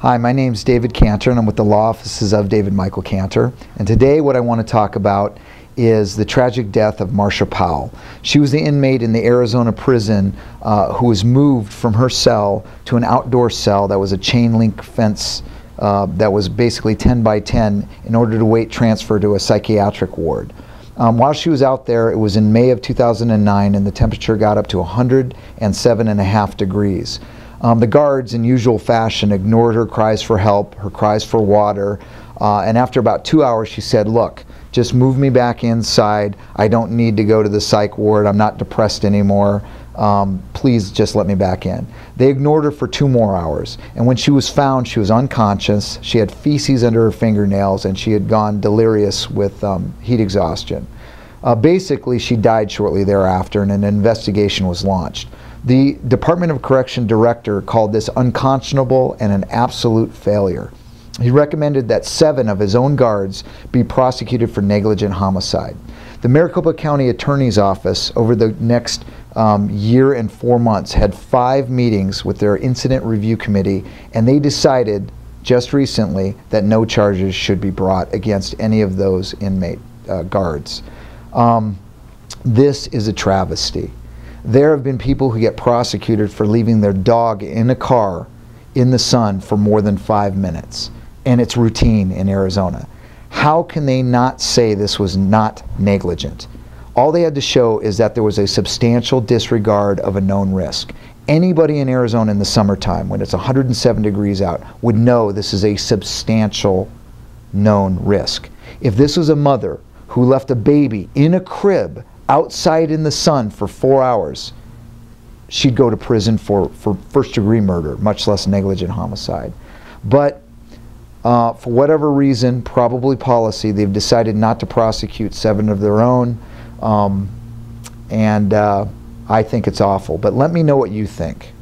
Hi, my name is David Cantor and I'm with the law offices of David Michael Cantor. And today what I want to talk about is the tragic death of Marcia Powell. She was the inmate in the Arizona prison who was moved from her cell to an outdoor cell that was a chain link fence that was basically 10 by 10 in order to wait transfer to a psychiatric ward. While she was out there, it was in May of 2009 and the temperature got up to 107.5 degrees. The guards, in usual fashion, ignored her cries for help, her cries for water, and after about 2 hours she said, "Look, just move me back inside. I don't need to go to the psych ward. I'm not depressed anymore. Please just let me back in." They ignored her for 2 more hours, and when she was found, she was unconscious, she had feces under her fingernails, and she had gone delirious with heat exhaustion. Basically, she died shortly thereafter, and an investigation was launched. The Department of Correction director called this unconscionable and an absolute failure. He recommended that 7 of his own guards be prosecuted for negligent homicide. The Maricopa County Attorney's Office, over the next year and 4 months, had 5 meetings with their Incident Review Committee, and they decided just recently that no charges should be brought against any of those inmate guards. This is a travesty. There have been people who get prosecuted for leaving their dog in a car in the sun for more than 5 minutes, and it's routine in Arizona. How can they not say this was not negligent? All they had to show is that there was a substantial disregard of a known risk. Anybody in Arizona in the summertime, when it's 107 degrees out, would know this is a substantial known risk. If this was a mother who left a baby in a crib outside in the sun for 4 hours, she'd go to prison for first-degree murder, much less negligent homicide. But for whatever reason, probably policy, they've decided not to prosecute 7 of their own, I think it's awful. But let me know what you think.